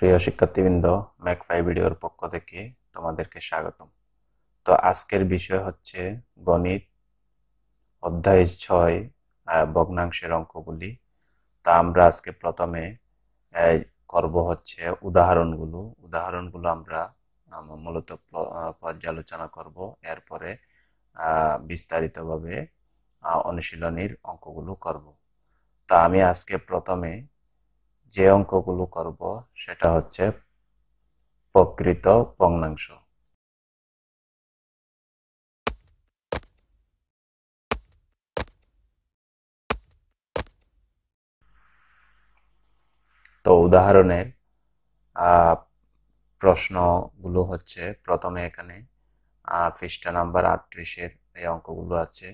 প্রিয় শিক্ষার্থীবৃন্দ, ম্যাক 5 ভিডিওর পক্ষ থেকে তোমাদেরকে স্বাগতম। তো আজকের বিষয় হচ্ছে গণিত অধ্যায় 6 ভগ্নাংশের অঙ্কগুলি। তা আমরা আজকে প্রথমে করব হচ্ছে উদাহরণগুলো। আমরা মূলত পর্যালোচনা করব, এরপরে বিস্তারিতভাবে অনুশীলনীর অঙ্কগুলো করব। তা আমি আজকে প্রথমে যে অঙ্কগুলো করব সেটা হচ্ছে প্রকৃত ভগ্নাংশ। তো উদাহরণের প্রশ্নগুলো হচ্ছে প্রথমে এখানে পৃষ্ঠা নাম্বার 38-এর এই অঙ্কগুলো আছে।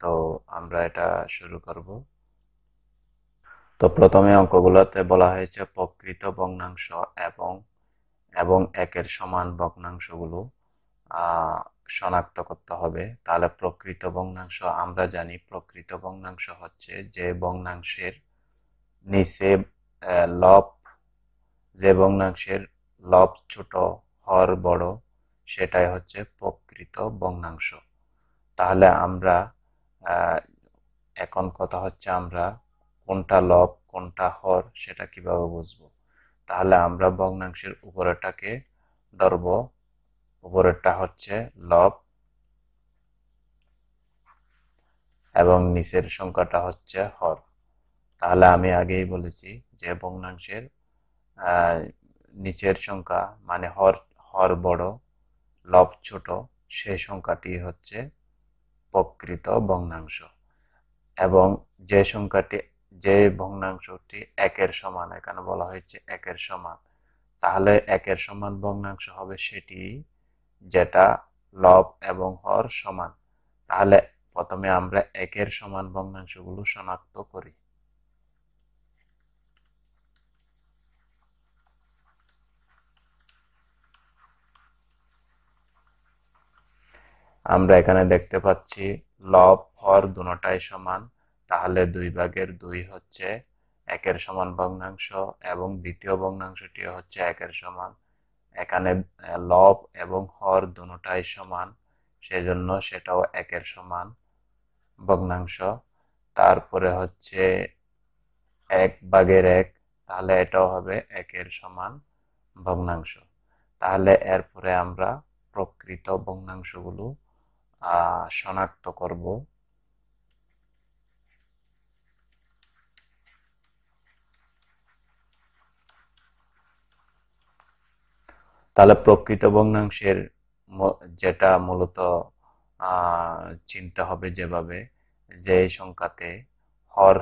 তো আমরা এটা শুরু করব। তো প্রথমে অঙ্কগুলোতে বলা হয়েছে প্রকৃত ভগ্নাংশ এবং একের সমান ভগ্নাংশগুলো শনাক্ত করতে হবে। তাহলে প্রকৃত ভগ্নাংশ আমরা জানি, প্রকৃত ভগ্নাংশ হচ্ছে যে ভগ্নাংশের নিচে লব, যে ভগ্নাংশের লব ছোট হর বড়, সেটাই হচ্ছে প্রকৃত ভগ্নাংশ। তাহলে আমরা এখন কথা হচ্ছে আমরা কোনটা লব কোনটা হর সেটা কিভাবে বুঝবো। তাহলে আমরা ভগ্নাংশের উপরেরটাকে ধরব। উপরেরটা হচ্ছে লব এবং নিচের সংখ্যাটা হচ্ছে হর। তাহলে আমি আগেই বলেছি যে ভগ্নাংশের নিচের সংখ্যা মানে হর বড় লব ছোট, সেই সংখ্যাটি হচ্ছে প্রকৃত ভগ্নাংশ। এবং যে ভগ্নাংশটি একের সমান, এখানে বলা হয়েছে একের সমান, তাহলে একের সমান ভগ্নাংশ হবে সেটি যেটা লব এবং হর সমান। তাহলে প্রথমে আমরা একের সমান ভগ্নাংশগুলো শনাক্ত করি। আমরা এখানে দেখতে পাচ্ছি লব হর দুটাই সমান, তাহলে 2/2 হচ্ছে একের সমান ভগ্নাংশ এবং দ্বিতীয় ভগ্নাংশটি হচ্ছে একের সমান। এখানে লব এবং হর দুটাই সমান, সেজন্য সেটাও একের সমান ভগ্নাংশ। তারপরে হচ্ছে 1/1, তাহলে এটাও হবে একের সমান ভগ্নাংশ। তাহলে এরপরে আমরা প্রকৃত ভগ্নাংশগুলো শনাক্ত করব। তাহলে প্রকৃত ভগ্নাংশের যেটা মূলত চিনতে হবে যেভাবে, যে সংখ্যাতে হর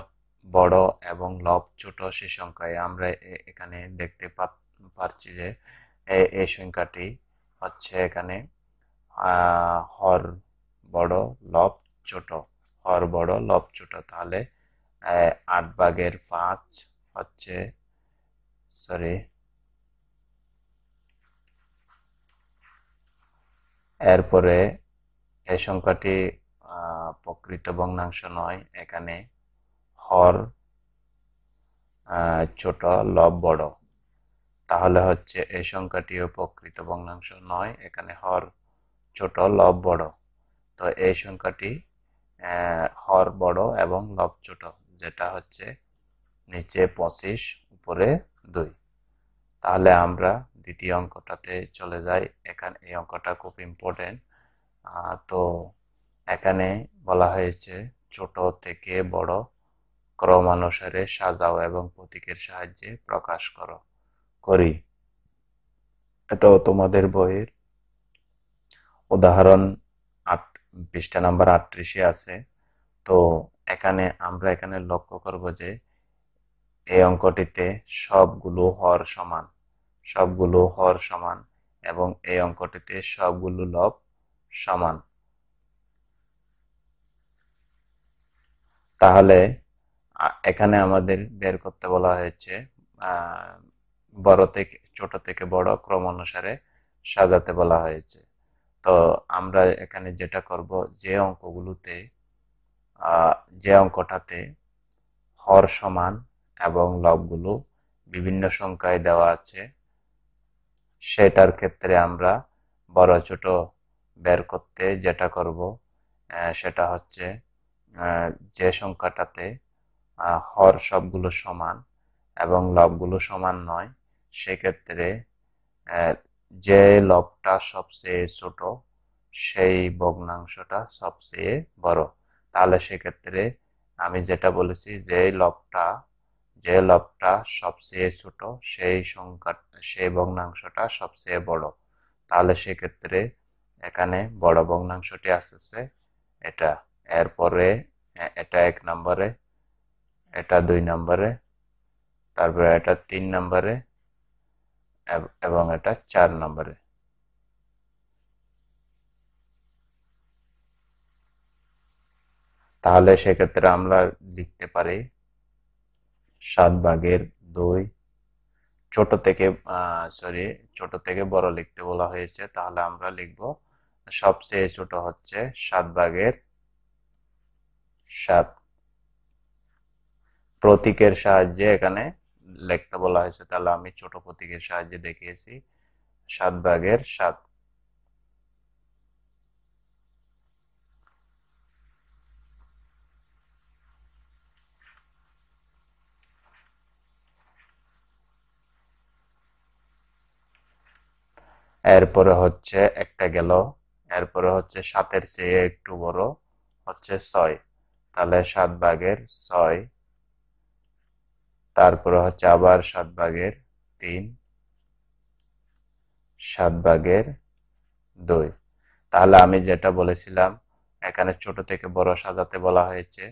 বড় এবং লব ছোট, সেই সংখ্যায় আমরা এখানে দেখতে পাচ্ছি যে এই সংখ্যাটি হচ্ছে এখানে হর বড় লব ছোট, হর বড় লব ছোট। তাহলে 8/5 হচ্ছে, সরি, এরপরে এই সংখ্যাটি প্রকৃত ভগ্নাংশ নয়। এখানে হর ছোট লব বড়, তাহলে হচ্ছে এই সংখ্যাটিও প্রকৃত ভগ্নাংশ নয়। এখানে হর ছোট লব বড়, তো এই সংখ্যাটি হর বড় এবং লব ছোট, যেটা হচ্ছে নিচে 25 উপরে 2। তাহলে আমরা দ্বিতীয় অঙ্কটাতে চলে যাই। এখানে এই অঙ্কটা খুব ইম্পর্টেন্ট। তো এখানে বলা হয়েছে ছোট থেকে বড় ক্রমানুসারে সাজাও এবং প্রতীকের সাহায্যে প্রকাশ করি। এটাও তোমাদের বইয়ের উদাহরণ পৃষ্ঠা নাম্বার 38-এ আছে। তো আমরা এখানে লক্ষ্য করব যে এই অঙ্কটিতে সবগুলো হর সমান এবং এই অঙ্কটিতে সবগুলো লব সমান। তাহলে এখানে আমাদের বের করতে বলা হয়েছে ছোট থেকে বড় ক্রমানুসারে সাজাতে বলা হয়েছে। তো আমরা এখানে যেটা করব, যে অঙ্কটাতে হর সমান এবং লবগুলো বিভিন্ন সংখ্যায় দেওয়া আছে সেটার ক্ষেত্রে আমরা বড় ছোট বের করতে যেটা করব সেটা হচ্ছে যে সংখ্যাটাতে হর সবগুলো সমান এবং লবগুলো সমান নয় সেক্ষেত্রে যে লবটা সবচেয়ে ছোট সেই ভগ্নাংশটা সবচেয়ে বড়। তাহলে সেক্ষেত্রে আমি যেটা বলেছি যে লবটা সবচেয়ে ছোট সেই ভগ্নাংশটা সবচেয়ে বড়। তাহলে সেক্ষেত্রে এখানে বড় ভগ্নাংশটি আসছে এটা, এরপরে এটা 1 নম্বরে, এটা 2 নম্বরে, তারপরে এটা 3 নম্বরে এবং এটা 4 নম্বরে। তাহলে সেক্ষেত্রে আমরা লিখতে পারি 7/2। ছোট থেকে বড় লিখতে বলা হয়েছে, তাহলে আমরা লিখব সবচেয়ে ছোট হচ্ছে 7/7। প্রতীকের সাহায্যে এখানে লিখতে বলা হয়েছে, তাহলে আমি ছোট প্রতীকের সাহায্যে দেখিয়েছি 7/7। এরপরে হচ্ছে একটা গেল, এরপরে হচ্ছে 7-এর চেয়ে একটু বড় হচ্ছে 6, তাহলে 7/6। তারপরে হচ্ছে আবার 7/3, 7/2। তাহলে আমি যেটা বলেছিলাম এখানে ছোট থেকে বড় সাজাতে বলা হয়েছে,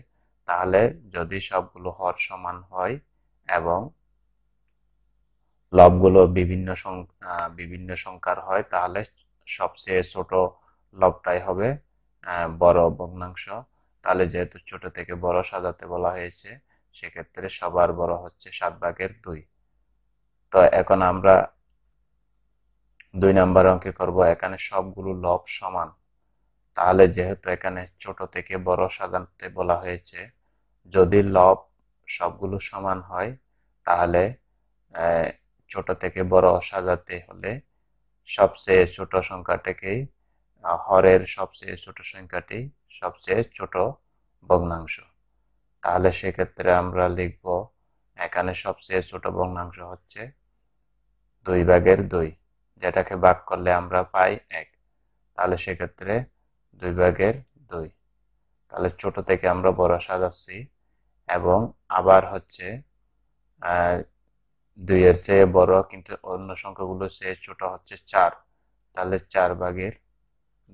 তাহলে যদি সবগুলো হর সমান হয় এবং লবগুলো বিভিন্ন সংখ্যার হয় তাহলে সবচেয়ে ছোট লবটাই হবে বড় ভগ্নাংশ। তাহলে যেহেতু ছোট থেকে বড় সাজাতে বলা হয়েছে সেক্ষেত্রে সবার বড় হচ্ছে 7/2। তো এখন আমরা 2 নম্বর অঙ্কে করব, এখানে সবগুলো লব সমান। তাহলে যেহেতু এখানে ছোট থেকে বড় সাজাতে বলা হয়েছে, যদি লব সবগুলো সমান হয় তাহলে ছোট থেকে বড় সাজাতে হলে সবচেয়ে ছোট সংখ্যাটাকেই হরের সবচেয়ে ছোট সংখ্যাটি সবচেয়ে ছোট ভগ্নাংশ। তাহলে সেক্ষেত্রে আমরা লিখব এখানে সবচেয়ে ছোট ভগ্নাংশ হচ্ছে 2/2, যেটাকে ভাগ করলে আমরা পাই 1। তাহলে সেক্ষেত্রে 2/2। তাহলে ছোট থেকে আমরা বড় সাজাচ্ছি এবং আবার হচ্ছে 2-এর চেয়ে বড় কিন্তু অন্য সংখ্যাগুলো চেয়ে ছোট হচ্ছে 4, তাহলে 4/2।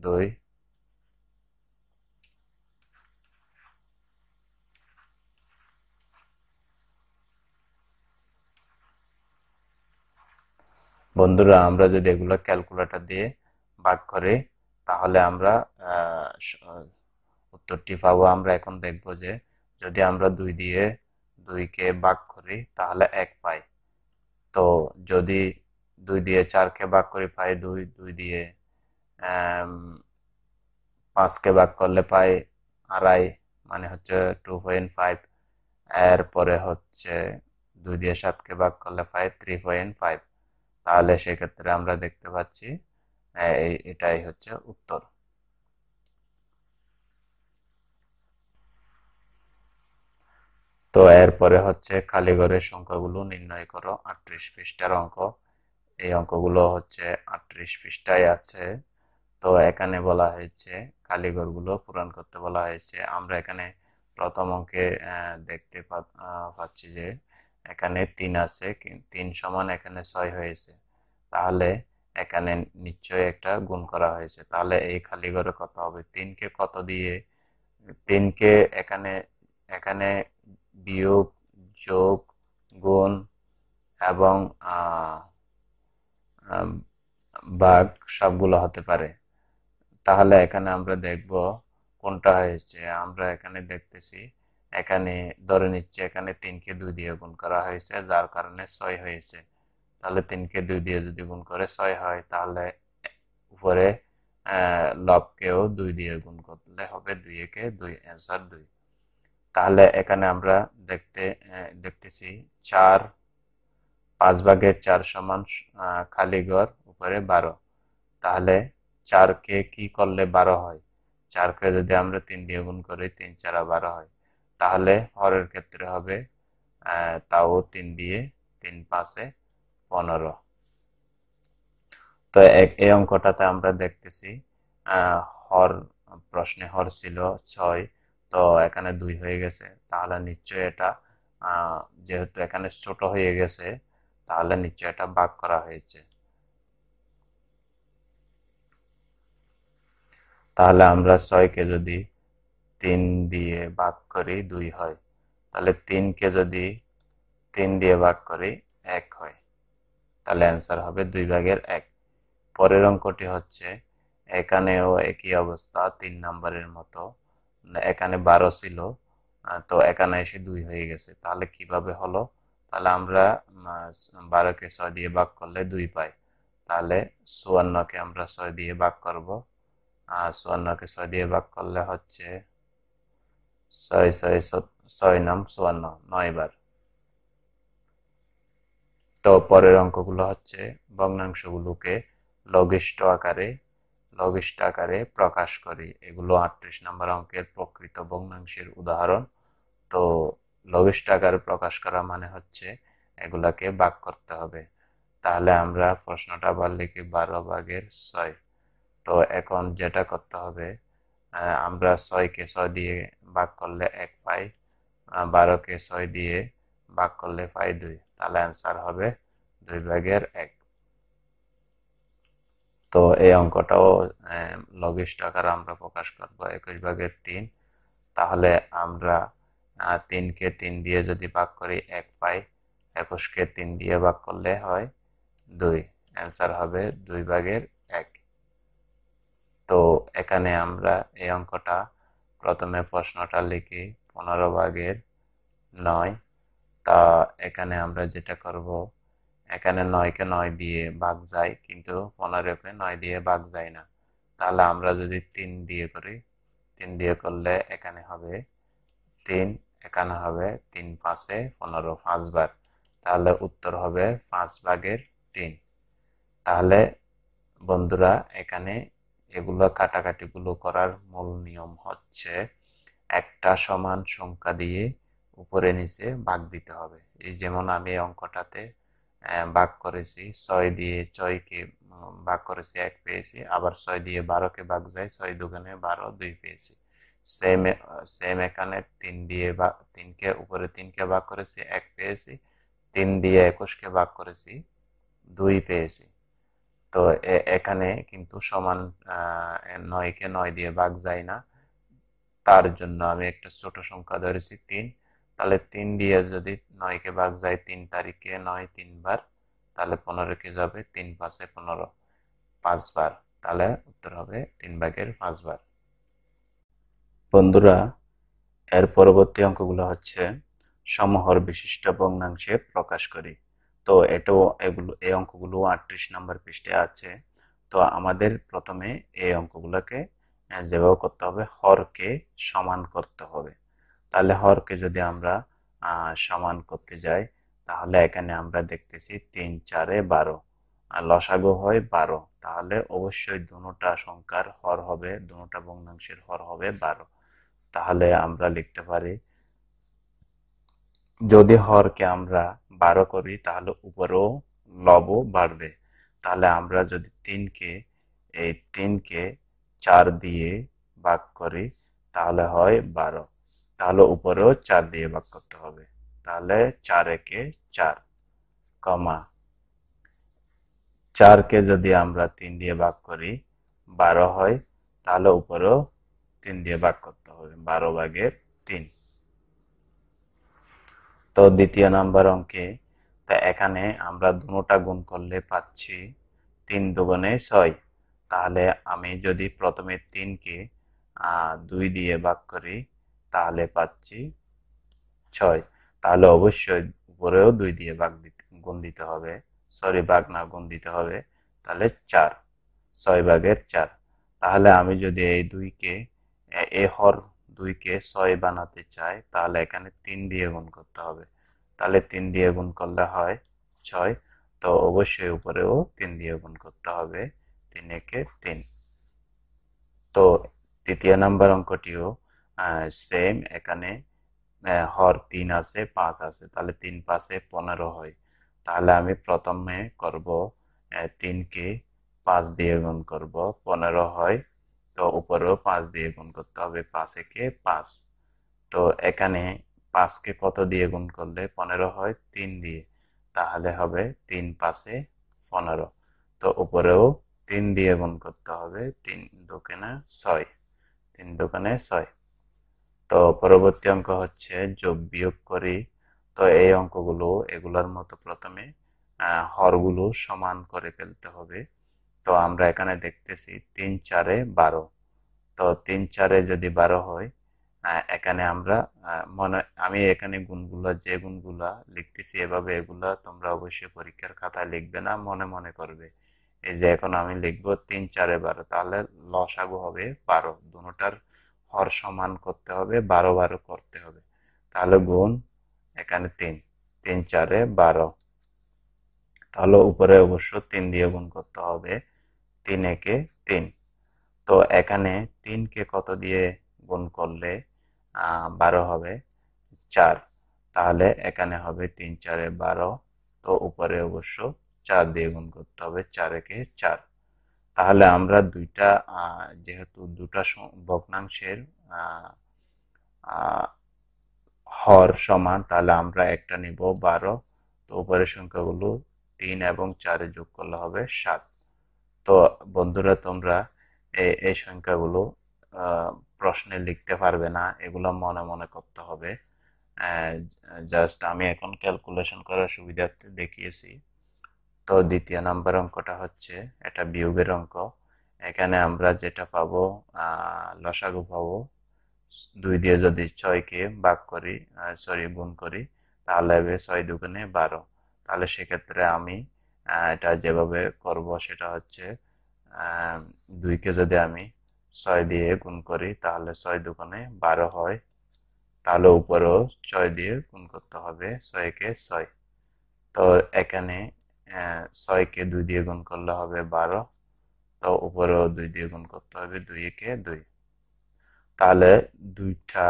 বন্ধুরা আমরা যদি এগুলো ক্যালকুলেটর দিয়ে ভাগ করি তাহলে আমরা উত্তরটি পাবো। আমরা এখন দেখব যে যদি আমরা 2 দিয়ে 2 কে ভাগ করি তাহলে 1 পাই, তো যদি 2 দিয়ে 4 কে ভাগ করে পাই 2, 2 দিয়ে 5 কে ভাগ করলে পাই 2.5, মানে হচ্ছে 2.5। এরপরে হচ্ছে 2 দিয়ে 7 কে ভাগ করলে পাই 3.5। তাহলে সেক্ষেত্রে আমরা দেখতে পাচ্ছি এটাই হচ্ছে উত্তর। তো এরপরে হচ্ছে খালিঘরের সংখ্যাগুলো নির্ণয় করো, 38 পৃষ্ঠার অঙ্ক। এই অঙ্কগুলো হচ্ছে 38 পৃষ্ঠায় আছে। তো এখানে বলা হয়েছে খালিঘরগুলো পূরণ করতে বলা হয়েছে। আমরা এখানে প্রথম অঙ্কে দেখতে পাচ্ছি যে এখানে 3 আছে, 3 সমান এখানে 6 হয়েছে, তাহলে এখানে নিশ্চয়ই একটা গুণ করা হয়েছে। তাহলে এই খালিঘরে কত হবে, 3কে কত দিয়ে, 3কে এখানে বিয়োগ, যোগ, গুণ এবং ভাগ সবগুলো হতে পারে। তাহলে এখানে আমরা দেখব কোনটা হয়েছে। আমরা এখানে দেখতেছি এখানে ধরে নিচ্ছে এখানে 3কে 2 দিয়ে গুণ করা হয়েছে যার কারণে 6 হয়েছে। তাহলে 3কে 2 দিয়ে যদি গুণ করে 6 হয় তাহলে উপরে লবকেও 2 দিয়ে গুণ করলে হবে 2 কে 2, অ্যান্সার 2। তাহলে এখানে আমরা দেখতেছি 4 पाँच भागे चार समान खाली घर ऊपर बारो ताहले चार के की करले बारो हय चार के यदि आमरा तीन दिए गुण करी तीन चारा बारो हय ताहले हरेर क्षेत्रे हबे ताओ तीन दिए तीन पाशे 15। तो ए अंकटाते आमरा देखतेछि हर प्रश्ने हर छिलो 6 तो एखाने 2 हये गेछे ताहले निश्चय एटा जेहेतु एखाने छोट हये गेछे ताहले निश्चय एटा भाग करा हयेछे। ताहले आमरा 6 के जदि 3 दिए भाग करी 2 हय ताहले 3 के जदि 3 दिए भाग करी 1 हय ताहले आंसर हबे 2/1। পরের অঙ্কটি হচ্ছে এখানেও একই অবস্থা 3 নম্বরের মতো এখানে 12 ছিল তো এখানে এসে 2 হয়ে গেছে তাহলে কিভাবে হলো তাহলে আমরা 12 কে 6 দিয়ে ভাগ করলে 2 পাই তাহলে 54 কে আমরা 6 দিয়ে ভাগ করব 54 কে 6 দিয়ে ভাগ করলে হচ্ছে 6 6 6 নাম 54 9 বার। তো পরের অঙ্কগুলো হচ্ছে ভগ্নাংশগুলোকে लघिष्ठ आकारे प्रकाश करी एगुलो 38 नम्बर अंकेर प्रकृत भग्नांशेर उदाहरण। तो लघिष्ठ आकारे प्रकाश करा माने हच्छे एगुलाके भाग करते हबे ताहले आमरा प्रश्नटा बार लिखी 12/6। तो एखन जेटा करते हबे आमरा 6 के 6 दिए भाग करले 1 पाई 12 के 6 दिए भाग करले पाई 2 ताहले आंसर हबे 2/1। तो ये अंकटाओ लघिष्ठ आकार आमरा प्रकाश करब 21/3 ताहले आमरा 3 के 3 दिए जदि भाग करी 1 पाई 21 के 3 दिए भाग करले हय 2 आंसर हबे 2/1। तो एखाने आमरा ये अंकटा प्रथमे प्रश्नटा लिखी 15/9 ता एखाने आमरा जेटा करब एखाने 9 के 9 दिए भाग जाए किन्तु 15 के 9 दिए भाग जाए ना ताहले आमरा जदि 3 दिए करी 3 दिए करले एखाने हबे 3 एखाने हबे 3 5 15 5 बार ताहले उत्तर हबे 5/3। ताहले बंधुरा एखाने एगुलो काटाकाटिगुलो करार मूल नियम हच्छे एकटा समान संख्या दिए ऊपरे নিচে भाग দিতে হবে এই যেমন আমি অঙ্কটাতে भाग करेছি 6 दिए 6 के भाग करेছি 1 পেয়েছি আবার 6 দিয়ে 12 কে ভাগ যায় 6 দুগুণে 12 2 পেয়েছি सेम এখানে 3 দিয়ে 3 কে উপরে 3 কে ভাগ করেছি 1 পেয়েছি 3 দিয়ে 21 কে ভাগ করেছি 2 পেয়েছি। তো এখানে কিন্তু সমান 9 কে 9 দিয়ে ভাগ যায় না তার জন্য আমি একটা ছোট সংখ্যা ধরেছি 3 ताले 3 दिए यदि 9 के भाग जाए 3 तारिखे 9 3 बार ताले 15 के जाबे 3 5 15 5 बार ताले उत्तर हबे 3/5 बार। बंधुरा एर परवर्ती अंकगुलो हच्छे समहर विशिष्ट भग्नांशे प्रकाश करी। तो एटो ए अंकगुलो 38 नम्बर पृष्ठे आछे। तो आमादेर प्रथमे ए अंकगुलोके जेभाबे करते हबे हरके समान करते हबे ताहले हर के जदि आमरा समान करते जाए ताहले एखाने आमरा देखतेछि 3 4 12 आर लसागु हय 12 ताहले अवश्यई दोनोटा संख्यार हर हबे दोनोटा भग्नांशेर हर हबे 12 ताहले आमरा लिखते पारी जदि हर के आमरा 12 करी ताहले उपरेओ लबो बाड़बे ताहले आमरा जदि 3 के 4 दिए भाग करी ताहले हय 12 ताहले ऊपरेও 4 दिए भाग करते हबे ताहले 4 के 4 कमा 4 के जदि आमरा 3 दिए भाग करी 12 हय ताहले ऊपरेও 3 दिए भाग करते हबे 12/3। तो দ্বিতীয় নাম্বার অঙ্কে তা এখানে আমরা দুটোটা গুণ করলে পাচ্ছি 3 2 গুণে 6 তাহলে আমি যদি প্রথমে 3 কে 2 দিয়ে ভাগ করি ताहले पाচ্ছি 6 তাহলে অবশ্যই উপরেও 2 দিয়ে ভাগ গুণ দিতে হবে সরি ভাগ না গুণ দিতে হবে তাহলে 4 6/4। তাহলে আমি যদি এই 2 কে এই হর 2 কে 6 বানাতে চাই তাহলে এখানে 3 দিয়ে গুণ করতে হবে তাহলে 3 দিয়ে গুণ করলে হয় ছয়, তো অবশ্যই উপরেও 3 দিয়ে গুণ করতে হবে, 3 একে 3। তো তৃতীয় নাম্বার অঙ্কটিও সেম, এখানে হর 3 আছে 5 আছে, তাহলে 3 5 এ 15 হয়। তাহলে আমি প্রথমে করব 3 কে 5 দিয়ে গুণ করব, 15 হয়, তো উপরেও 5 দিয়ে গুণ করতে হবে, 5 একে 5। তো এখানে 5 কে কত দিয়ে গুণ করলে 15 হয়, 3 দিয়ে, তাহলে হবে 3 5 এ 15। তো উপরেও 3 দিয়ে গুণ করতে হবে, 3 দুগুণে 6, 3 দুগুণে 6। তো পরবর্তী অঙ্ক হচ্ছে যোগ বিয়োগ করি। তো এই অঙ্কগুলো এগুলোর মতো প্রথমে হরগুলো সমান করে ফেলতে হবে। তো আমরা এখানে দেখতেছি 3 4 এ 12, তো 3 4 এ যদি 12 হয়, এখানে আমরা আমি এখানে গুণগুলা যে গুণগুলা লিখতেছি এভাবে, এগুলা তোমরা অবশ্যই পরীক্ষার খাতায় লিখবে না, মনে মনে করবে। এই যে এখন আমি লিখব 3 4 এ 12, তাহলে লসাগু হবে 12, দুটার হর সমান করতে হবে, 12 12 করতে হবে, তাহলে গুণ এখানে 3 3 4 এ 12। তাহলে উপরে অবশ্য 3 দিয়ে গুণ করতে হবে, 3 একে 3। তো এখানে 3 কে কত দিয়ে গুণ করলে 12 হবে, 4, তাহলে এখানে হবে 3 4 এ 12। তো উপরে অবশ্য 4 দিয়ে গুণ করতে হবে, 4 একে 4। তাহলে আমরা যেহেতু দুটা ভগ্নাংশের হর সমান, তাহলে আমরা একটা নিব 12। তো উপরের সংখ্যাগুলো 3 এবং 4 যোগ করলে হবে 7। তো বন্ধুরা, তোমরা এই সংখ্যাগুলো প্রশ্নে লিখতে পারবে না, এগুলো মনে মনে করতে হবে। জাস্ট আমি এখন ক্যালকুলেশন করার সুবিধার্থে দেখিয়েছি। তো দ্বিতীয় নাম্বার অঙ্কটা হচ্ছে, এটা বিয়োগের অঙ্ক। এখানে আমরা যেটা পাবো, লসাগু পাবো। 2 দিয়ে যদি 6 কে ভাগ করি, সরি গুণ করি, তাহলে হবে 6 দুগুণে 12। তাহলে সেক্ষেত্রে আমি এটা যেভাবে করব সেটা হচ্ছে, 2 কে যদি আমি 6 দিয়ে গুণ করি, তাহলে 6 দুগুণে 12 হয়। তাহলে উপরেও 6 দিয়ে গুণ করতে হবে, 6 একে 6। তো এখানে 6 কে 2 দিয়ে গুণ করলে হবে 12। তো উপরেও 2 দিয়ে গুণ করতে হবে, 2 একে 2। তাহলে দুইটা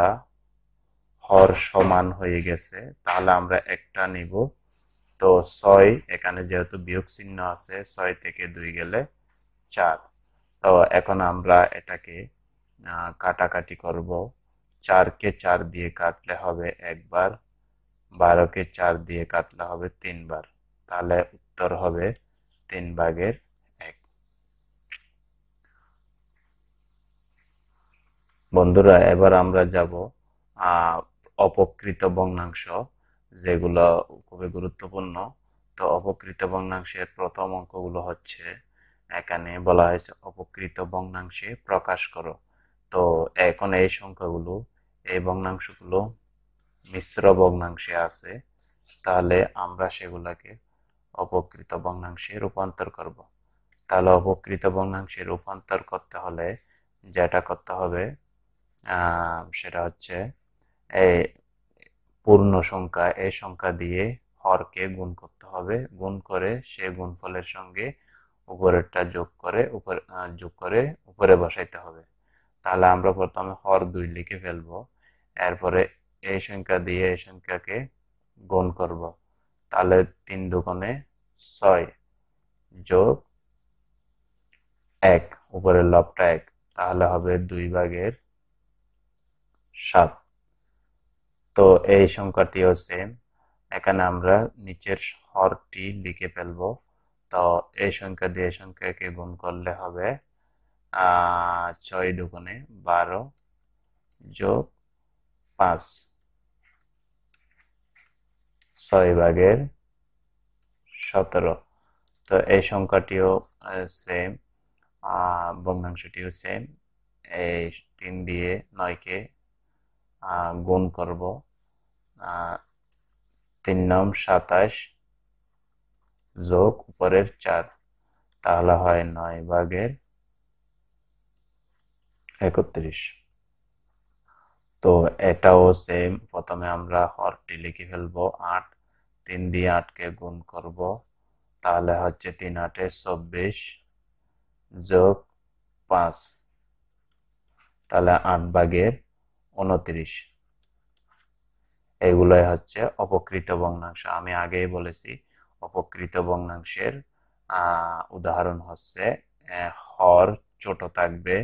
হর সমান হয়ে গেছে, তাহলে আমরা একটা নিব। তো 6, এখানে যেহেতু বিয়োগ চিহ্ন আছে, 6 থেকে 2 গেলে 4। তো এখন আমরা এটাকে কাটাকাটি করব। 4 কে 4 দিয়ে কাটলে হবে 1 বার, 12 কে 4 দিয়ে কাটলে হবে 3 বার। তাহলে উত্তর হবে 3 ভাগের 1। বন্ধুরা, এবার আমরা যাব অপকৃত ভগ্নাংশ, যেগুলো খুবই গুরুত্বপূর্ণ। তো অপকৃত ভগ্নাংশের প্রথম অঙ্কগুলো হচ্ছে, এখানে বলা হয়েছে অপকৃত ভগ্নাংশে প্রকাশ করো। তো এখন এই সংখ্যাগুলো, এই ভগ্নাংশগুলো মিশ্র ভগ্নাংশে আছে, তাহলে আমরা সেগুলোকে অপকৃত ভগ্নাংশে রূপান্তর করব। তাহলে অপকৃত ভগ্নাংশে রূপান্তর করতে হলে যেটা করতে হবে, সেটা হচ্ছে এই পূর্ণ সংখ্যা, এই সংখ্যা দিয়ে হরকে গুণ করতে হবে, গুণ করে সে গুণফলের সঙ্গে উপরেরটা যোগ করে উপরে বসাইতে হবে। তাহলে আমরা প্রথমে হর 2 লিখে ফেলবো, এরপরে এই সংখ্যা দিয়ে এই সংখ্যাকে গুণ করব। তাহলে 3 দুগুণে 6 যোগ 1, উপরের লবটা 1, তাহলে হবে 2 ভাগের 7। তো এই সংখ্যাটিও সেম, এখানে আমরা নিচের হরটি লিখে ফেলবো। তো এই সংখ্যা দিয়ে এই সংখ্যাকে গুণ করলে হবে 6 দুগুণে 12 যোগ 5, 6 ভাগের 17। তো এই সংখ্যাটিও সেম, ভগ্নাংশটিও সেম। এই 3 দিয়ে 9 কে গুণ করব, 3 নং 27 যোগ উপরের 4, তাহলে হয় 9 ভাগের 31। তো এটাও সেম, প্রথমে আমরা হরটি লিখে ফেলবো 8, তিন দিয়ে আটকে গুণ করব, তাহলে হচ্ছে 3 8 24 যোগ 5, তাহলে 8 ভাগের 29। এগুলোই হচ্ছে অপকৃত ভগ্নাংশ। আমি আগেই বলেছি অপকৃত ভগ্নাংশের উদাহরণ হচ্ছে হর ছোট থাকবে,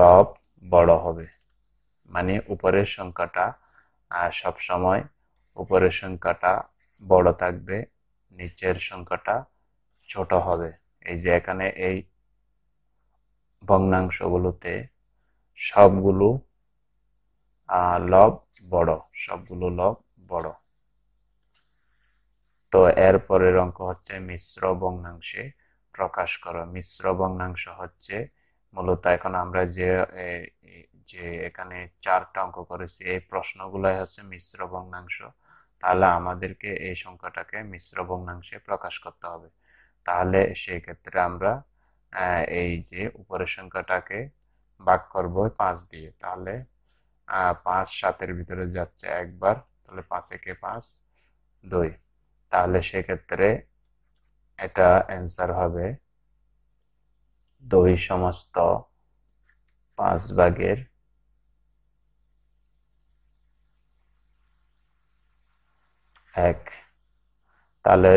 লব বড় হবে, মানে উপরের সংখ্যাটা সব সময় উপরের সংখ্যাটা বড় থাকবে, নিচের সংখ্যাটা ছোট হবে। এই যে এখানে এই ভগ্নাংশগুলোতে সবগুলো লব বড়, সবগুলো লব বড়। তো এরপরের অঙ্ক হচ্ছে মিশ্র ভগ্নাংশে প্রকাশ করো। মিশ্র ভগ্নাংশ হচ্ছে মূলত এখন আমরা যে এখানে 4টা অঙ্ক করেছি এই প্রশ্নগুলাই হচ্ছে মিশ্র ভগ্নাংশ। তাহলে আমাদেরকে এই সংখ্যাটাকে মিশ্র ভগ্নাংশে প্রকাশ করতে হবে। তাহলে সেই ক্ষেত্রে আমরা এই যে উপরের সংখ্যাটাকে ভাগ করব 5 দিয়ে, তাহলে 5 7-এর ভিতরে যাচ্ছে একবার, তাহলে 5 একে 5 2, তাহলে সেক্ষেত্রে এটা অ্যান্সার হবে 2 = 5 ভাগের 1। তাহলে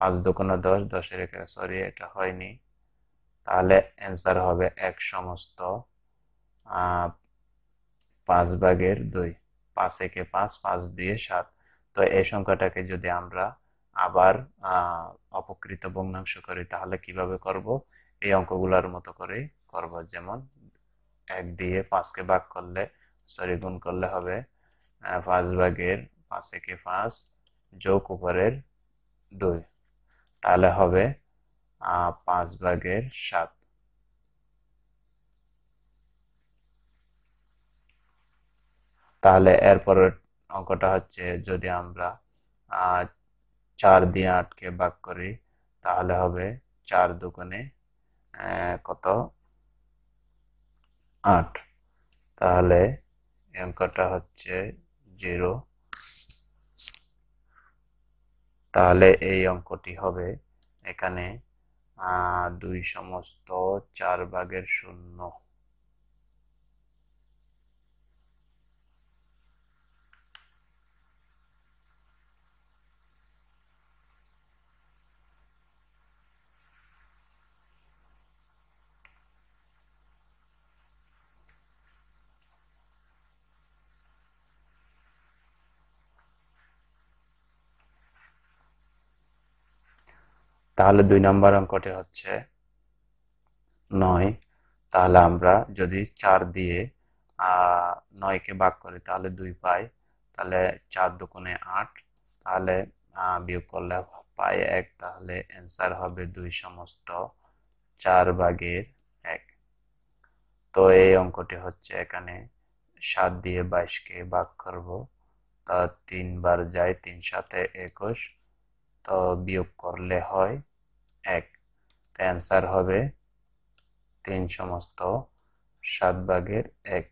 5 দুগুণে 10, 10-এর এক, সরি এটা হয়নি, তাহলে অ্যান্সার হবে 1 = 5 ভাগের 2, 5 একে 5 5 দিয়ে 7। তো এই সংখ্যাটাকে যদি আমরা আবার অপকৃত ভগ্নাংশ করি তাহলে কিভাবে করব? এই অঙ্কগুলোর মতো করে করব। যেমন 1 দিয়ে 5কে ভাগ করলে, সরি গুণ করলে হবে 5 ভাগের 5 একে 5 যোগ উপরের 2, তাহলে হবে 5 ভাগের 7। তাহলে এরপরের অঙ্কটা হচ্ছে যদি আমরা 4 দিয়ে 8কে ভাগ করি তাহলে হবে 4 দুগুণে কত 8, তাহলে অঙ্কটা হচ্ছে 0। তাহলে এই অঙ্কটি হবে এখানে 2 = 4 ভাগের 0। তাহলে 2 নম্বর অঙ্কটি হচ্ছে 9। তাহলে আমরা যদি 4 দিয়ে 9কে ভাগ করি তাহলে 2 পাই, তাহলে 4 দুগুণে 8, তাহলে বিয়োগ করলে পাই 1, তাহলে অ্যান্সার হবে 2 = 4 ভাগের 1। তো এই অঙ্কটি হচ্ছে এখানে 7 দিয়ে 22কে ভাগ করব, তা 3 বার যায়, 3 7 21, তো বিয়োগ করলে হয় 1, তো অ্যান্সার হবে 3 = 7 ভাগের 1।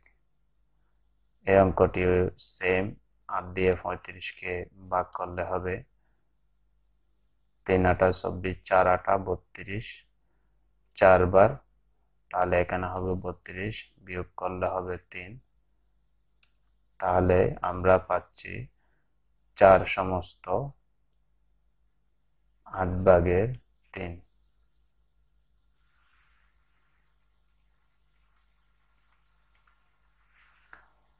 এই অঙ্কটি সেম, 8 দিয়ে 35কে ভাগ করলে হবে 3 8 24, 4 8 32, 4 বার, তাহলে এখানে হবে 32, বিয়োগ করলে হবে 3, তাহলে আমরা পাচ্ছি 4 = 8 ভাগের 3।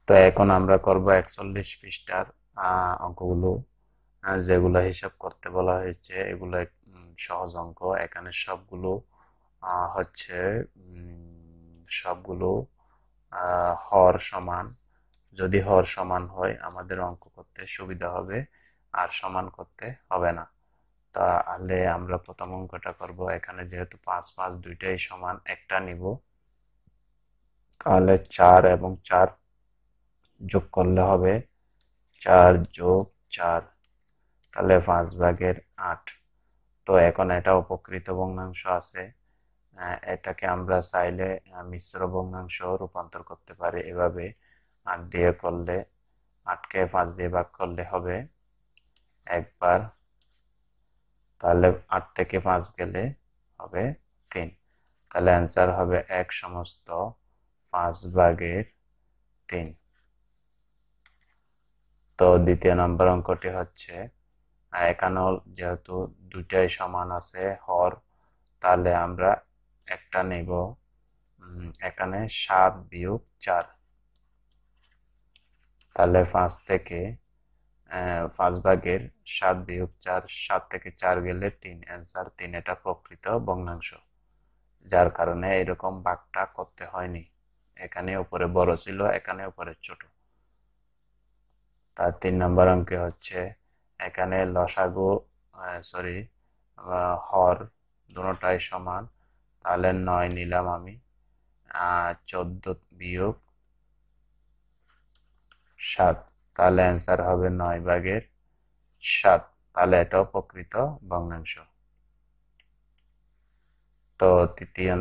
তো এখন আমরা করব 41 পৃষ্ঠার অঙ্কগুলো, যেগুলো হিসাব করতে বলা হয়েছে এগুলো সহজ অঙ্ক। এখানে সবগুলো হচ্ছে সবগুলো হর সমান, যদি হর সমান হয় আমাদের অঙ্ক করতে সুবিধা হবে, আর সমান করতে হবে না। তাহলে আমরা প্রথম অঙ্কটা করব। এখানে যেহেতু 5 5 দুইটাই সমান, একটা নিব, তাহলে 4 এবং 4 যোগ করলে হবে 4 যোগ 4, তাহলে 5 ভাগের 8। তো এখন এটা অপকৃত ভগ্নাংশ আছে, এটাকে আমরা চাইলে মিশ্র ভগ্নাংশ রূপান্তর করতে পারি এভাবে। 8 দিয়ে করলে, 8কে 5 দিয়ে ভাগ করলে হবে একবার, তাহলে ৮ থেকে ৫ গেলে হবে ৩। তাহলে অ্যান্সার হবে ১/৫/৩। তো দ্বিতীয় নম্বর অঙ্কটি হচ্ছে এখানেও যেহেতু দুটাই সমান আছে হর, তাহলে আমরা একটা নেব। এখানে ৭-৪, তাহলে ৫/৭-৪, ৭ থেকে ৪ গেলে ৩, অ্যান্সার ৩। এটা প্রকৃত ভগ্নাংশ, যার কারণে এরকম ভাগটা করতে হয়নি। এখানে উপরে বড় ছিল, এখানে উপরে ছোট। তার ৩ নম্বর অঙ্কে হচ্ছে এখানে লসাগু সরি হর দুটাই সমান, তাহলে ৯ নিলাম আমি, ১৪-৭, তাহলে অ্যান্সার হবে ৯/৭। তাহলে এটাও প্রকৃত ভগ্নাংশ। তো তৃতীয়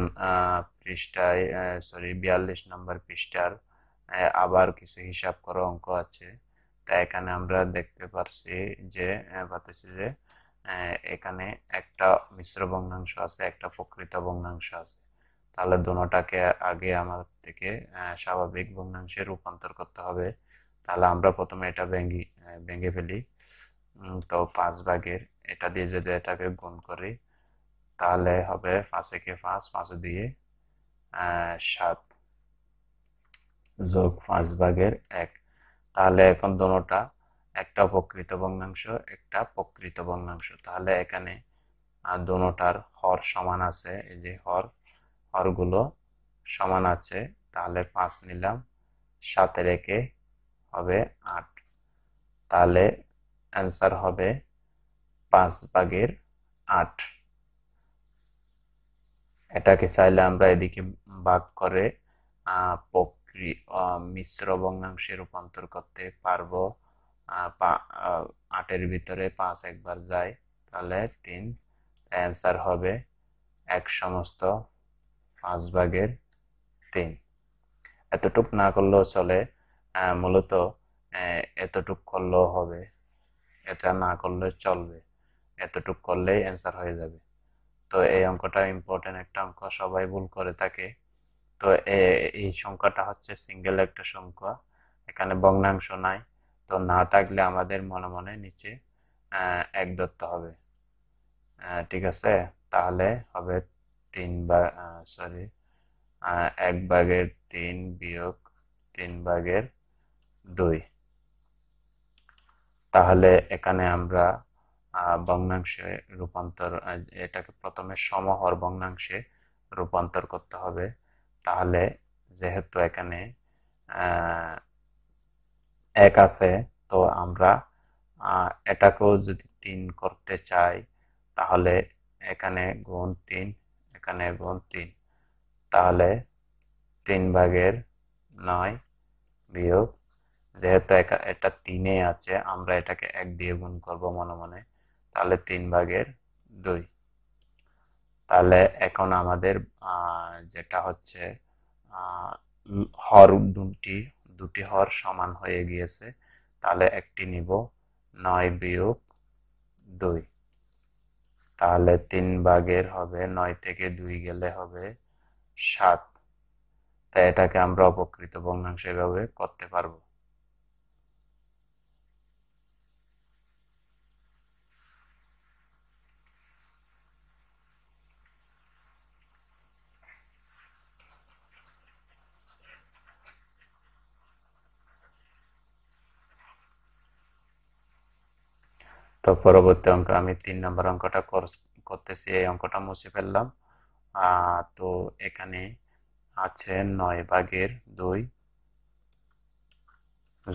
পৃষ্ঠায় সরি ৪২ নম্বর পৃষ্ঠার আবার কিছু হিসাব করা অঙ্ক আছে। তাই এখানে আমরা দেখতে পাচ্ছি যে এখানে একটা মিশ্র ভগ্নাংশ আছে, একটা প্রকৃত ভগ্নাংশ আছে। তাহলে দুটোটাকে আগে আমার থেকে স্বাভাবিক ভগ্নাংশে রূপান্তর করতে হবে। তাহলে আমরা প্রথমে এটা ভেঙে ফেলি। তো ৫/, এটা দিয়ে যদি এটাকে গুণ করি তাহলে হবে ৫ একে ৫, ৫ দিয়ে ৭, যোগ ৫/১। তাহলে এখন দুটোটা একটা প্রকৃত ভগ্নাংশ, একটা প্রকৃত ভগ্নাংশ। তাহলে এখানে দুটোটার হর সমান আছে, এই যে হরগুলো সমান আছে। তাহলে ৫ নিলাম, ৭-১ হবে ৮। তাহলে অ্যান্সার হবে ৫/৮। এটাকে চাইলে আমরা এদিকে ভাগ করে মিশ্র ভগ্নাংশে রূপান্তর করতে পারবো। ৮-এর ভিতরে ৫ একবার যায়, তাহলে ৩। অ্যান্সার হবে ১/৫/৩। এতটুক না করলেও চলে, মূলত এতটুক করলেও হবে, এটা না করলে চলবে। এতটুক করলেই অ্যান্সার হয়ে যাবে। তো এই অঙ্কটা ইম্পর্টেন্ট একটা অঙ্ক, সবাই ভুল করে থাকে। তো এই সংখ্যাটা হচ্ছে সিঙ্গেল একটা সংখ্যা, এখানে ভগ্নাংশ নাই। তো না থাকলে আমাদের মনে মনে নিচে ১ ধরতে হবে, ঠিক আছে? তাহলে হবে ১/৩ - ৩/২। তাহলে এখানে আমরা ভগ্নাংশে রূপান্তর, এটাকে প্রথমে সমহর ভগ্নাংশে রূপান্তর করতে হবে। তাহলে যেহেতু এখানে ১ আছে, তো আমরা এটাকেও যদি ৩ করতে চাই, তাহলে এখানে গুণ ৩, এখানে গুণ ৩, তাহলে ৩/৯ - যেহেতু এটা ৩-এ আছে, আমরা এটাকে ১ দিয়ে গুণ করবো মনে মনে, তাহলে ৩/২। তাহলে এখন আমাদের যেটা হচ্ছে হর দুটি হর সমান হয়ে গিয়েছে। তাহলে একটি নিব ৯-২। তাহলে ৩/, হবে ৯ থেকে ২ গেলে হবে ৭। তাই এটাকে আমরা অপকৃত ভগ্নাংশ এভাবে করতে পারবো। তো পরবর্তী অঙ্ক, আমি ৩ নম্বর অঙ্কটা করতেছি, এই অঙ্কটা মুছে ফেললাম। তো এখানে আছে ৯/2,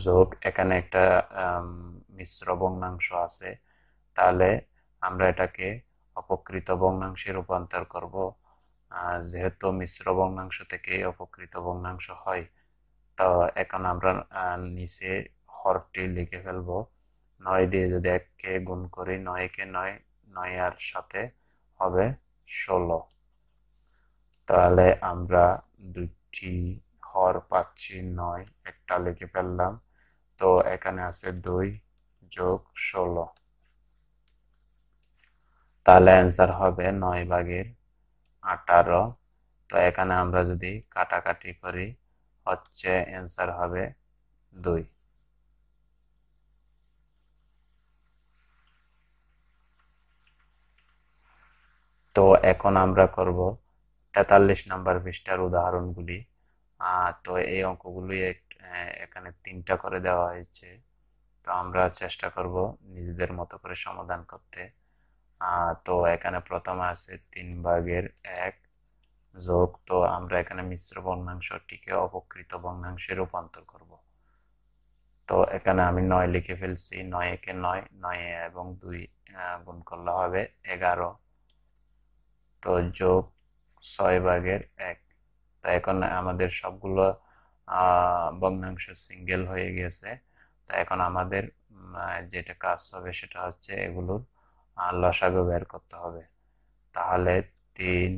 যোগ এখানে একটা মিশ্র ভগ্নাংশ আছে। তাহলে আমরা এটাকে অপকৃত ভগ্নাংশে রূপান্তর করব। যেহেতু মিশ্র ভগ্নাংশ থেকে অপকৃত ভগ্নাংশ হয়, তো এখন আমরা নিচে হরটি লিখে ফেলবো। ৯ দিয়ে যদি ১-কে গুণ করি, ৯ একে ৯, ৯ আর ৭-এ হবে ১৬। তাহলে আমরা দুটি হর পাচ্ছি ৯, একটা লিখে ফেললাম। তো এখানে আছে ২ যোগ ১৬, তাহলে অ্যান্সার হবে 9/18। তো এখানে আমরা যদি কাটাকাটি করি হচ্ছে অ্যান্সার হবে 2। তো এখন আমরা করব 43 নাম্বার পৃষ্ঠার উদাহরণগুলি। তো এই অঙ্কগুলি এখানে 3টা করে দেওয়া হয়েছে, তো আমরা চেষ্টা করব নিজেদের মতো করে সমাধান করতে। তো এখানে প্রথমে আছে 3/1 যোগ, তো আমরা এখানে মিশ্র ভগ্নাংশটিকে অপকৃত ভগ্নাংশে রূপান্তর করব। তো এখানে আমি 9 লিখে ফেলছি, 9 একে 9, 9 এবং 2 গুণ করলে হবে 11, তো যোগ 6/1। তো এখন আমাদের সবগুলো ভগ্নাংশ সিঙ্গেল হয়ে গেছে। তো এখন আমাদের যেটা কাজ হবে সেটা হচ্ছে এগুলোর লসাগু বের করতে হবে। তাহলে 3,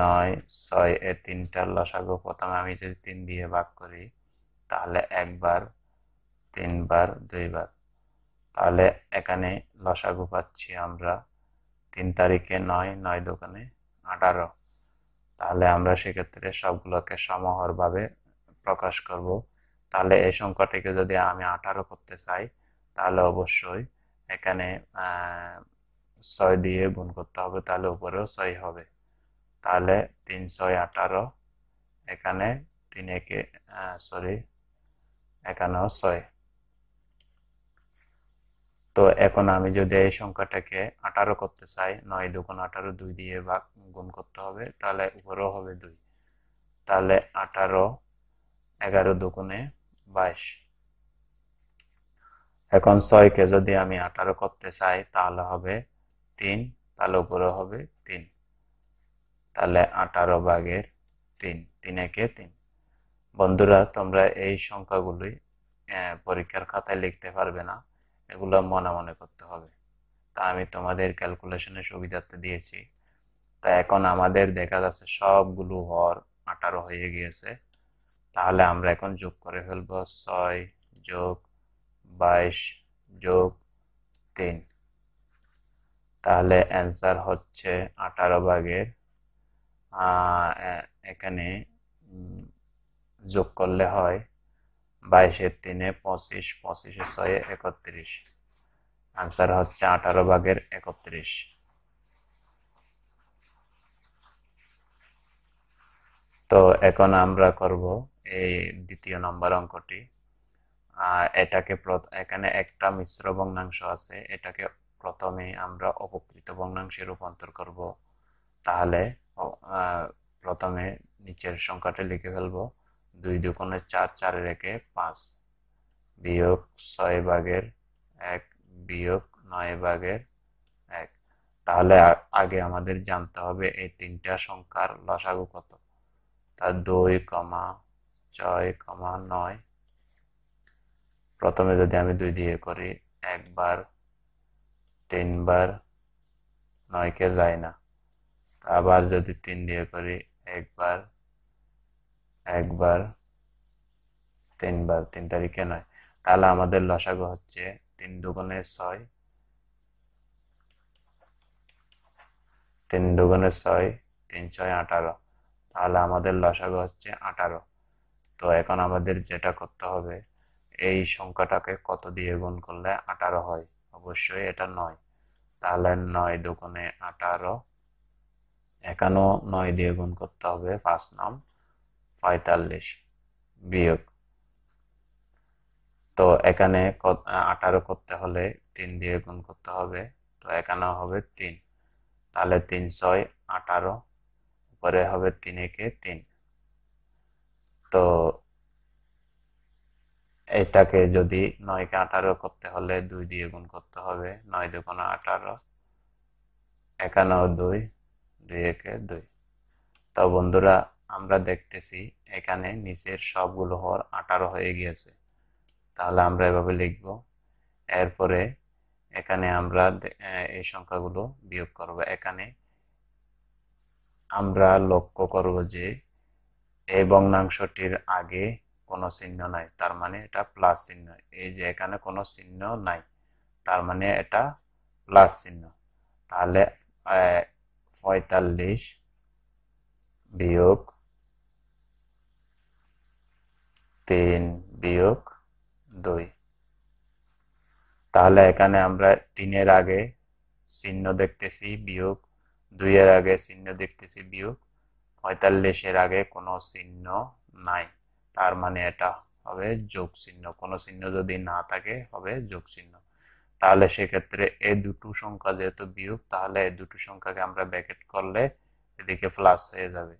9, 6 এ 3টার লসাগু, প্রথমে আমি যদি 3 দিয়ে ভাগ করি তাহলে 1বার, 3বার, 2বার। তাহলে এখানে লসাগু পাচ্ছি আমরা 3 তারিখে 9, 9 দোকানে 18। তাহলে আমরা সেক্ষেত্রে সবগুলোকে সমহর ভাবে প্রকাশ করব। তাহলে এই সংখ্যাটিকে যদি আমি 18 করতে চাই তাহলে অবশ্যই এখানে 6 দিয়ে গুণ করতে হবে, তাহলে উপরেও 6 হবে। তাহলে 3, 6, 18, এখানে 3 একে সরি এখানেও 6। তো এখন আমি যদি এই সংখ্যাটাকে 18 করতে চাই, 9 দুগুণ 18, 2 দিয়ে ভাগ গুণ করতে হবে, তাহলে উপরেও হবে 2। তাহলে 18, 11 দুগুণে 22। এখন 6কে যদি আমি 18 করতে চাই তাহলে হবে 3, তাহলে উপরে হবে 3। তাহলে 18/3, 3 একে 3। বন্ধুরা, তোমরা এই সংখ্যাগুলোই পরীক্ষার খাতায় লিখতে পারবে না, এগুলো মনে মনে করতে হবে। তা আমি তোমাদের ক্যালকুলেশনের সুবিধার্থে দিয়েছি। তা এখন আমাদের দেখা যাচ্ছে সবগুলো হর 18 হয়ে গিয়েছে। তাহলে আমরা এখন যোগ করে ফেলবো 6 যোগ 22 যোগ 3। তাহলে অ্যান্সার হচ্ছে 18/, এখানে যোগ করলে হয় 22-3-25, 25-6-31। আনসার হচ্ছে 18/31। তো এখন আমরা করব এই 2য় নম্বর অঙ্কটি। এটাকে এখানে একটা মিশ্র ভগ্নাংশ আছে, এটাকে প্রথমে আমরা অপকৃত ভগ্নাংশে রূপান্তর করব। তাহলে প্রথমে নিচের সংখ্যাটা লিখে ফেলবো 2 দুগুণে 4, 4 একে 5 বিয়োগ 6/1 বিয়োগ 9/1। তাহলে আগে আমাদের জানতে হবে এই 3টা সংখ্যার লসাগু কত। তার 2, 6, 9। প্রথমে যদি আমি 2 দিয়ে করি 1বার, 3বার, 9কে যায় না। আবার যদি 3 দিয়ে করি 1বার, 3বার, 3 তারিখে 9। তাহলে আমাদের লসাগু হচ্ছে 3 দুগুণে 6, 3 দুগুণে 6, 3 6 18। তাহলে আমাদের লসাগু হচ্ছে 18। তো এখন আমাদের যেটা করতে হবে, এই সংখ্যাটাকে কত দিয়ে গুণ করলে 18 হয়? অবশ্যই এটা 9। তাহলে 9 দুগুণে 18, এখানেও 9 দিয়ে গুণ করতে হবে, 5 নং 45 বিয়োগ। তো এখানে 18 করতে হলে 3 দিয়ে গুণ করতে হবে, তো এখানে হবে 3। তাহলে 3, 6, 18, উপরে হবে 3 একে 3। তো এটাকে যদি 9 কে 18 করতে হলে 2 দিয়ে গুণ করতে হবে, 9 দুগুণে 18, এখানেও 2, 2 একে 2। তো বন্ধুরা, আমরা দেখতেছি এখানে নিচের সবগুলো হর 18 হয়ে গিয়েছে। তাহলে আমরা এভাবে লিখব। এরপরে এখানে আমরা এই সংখ্যাগুলো বিয়োগ করব। এখানে আমরা লক্ষ্য করব যে এই ভগ্নাংশটির আগে কোনো চিহ্ন নাই, তার মানে এটা প্লাস চিহ্ন। এই যে এখানে কোনো চিহ্ন নাই, তার মানে এটা প্লাস চিহ্ন। তাহলে 45 বিয়োগ 3 বিয়োগ 2 তাহলে এখানে আমরা 3 এর আগে চিহ্ন দেখতেছি বিয়োগ 2 এর আগে চিহ্ন দেখতেছি বিয়োগ 45 এর আগে কোনো চিহ্ন নাই তার মানে এটা হবে যোগ চিহ্ন কোনো চিহ্ন যদি না থাকে হবে যোগ চিহ্ন তাহলে সেই ক্ষেত্রে এই দুটো সংখ্যা যেহেতু বিয়োগ তাহলে এই দুটো সংখ্যাকে আমরা ব্র্যাকেট করলে এদিকে প্লাস হয়ে যাবে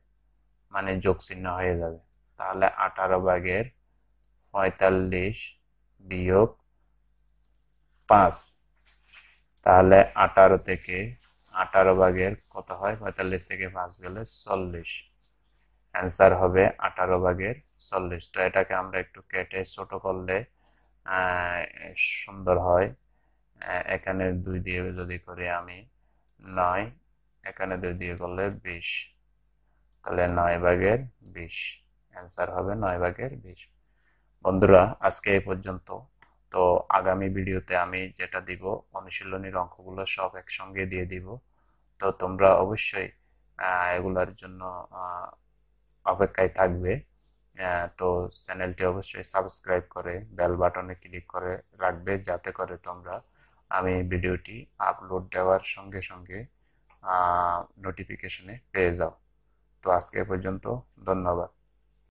মানে যোগ চিহ্ন হয়ে যাবে তাহলে 18 ভাগের 45 বিয়োগ 5 তাহলে 18 থেকে 18 ভাগের কত হয় 45 থেকে 5 গেলে 40 आंसर হবে 18 ভাগের 40 তো এটাকে আমরা একটু কেটে ছোট করলে সুন্দর হয় এখানে 2 দিয়ে যদি করি আমি 9 এখানে 2 দিয়ে করলে 20 তাহলে 9 ভাগের 20 आंसर হবে 9 ভাগের 20 বন্ধুরা আজকে এই পর্যন্ত তো আগামী ভিডিওতে আমি যেটা দিব অনুশীলনীর অঙ্কগুলো সব একসঙ্গে দিয়ে দিব তো তোমরা অবশ্যই এগুলোর জন্য অপেক্ষায় থাকবে তো চ্যানেলটি অবশ্যই সাবস্ক্রাইব করে বেল বাটনে ক্লিক করে রাখবে যাতে করে তোমরা আমি ভিডিওটি আপলোড দেওয়ার সঙ্গে সঙ্গে নোটিফিকেশনে পেয়ে যাও তো আজকে পর্যন্ত ধন্যবাদ।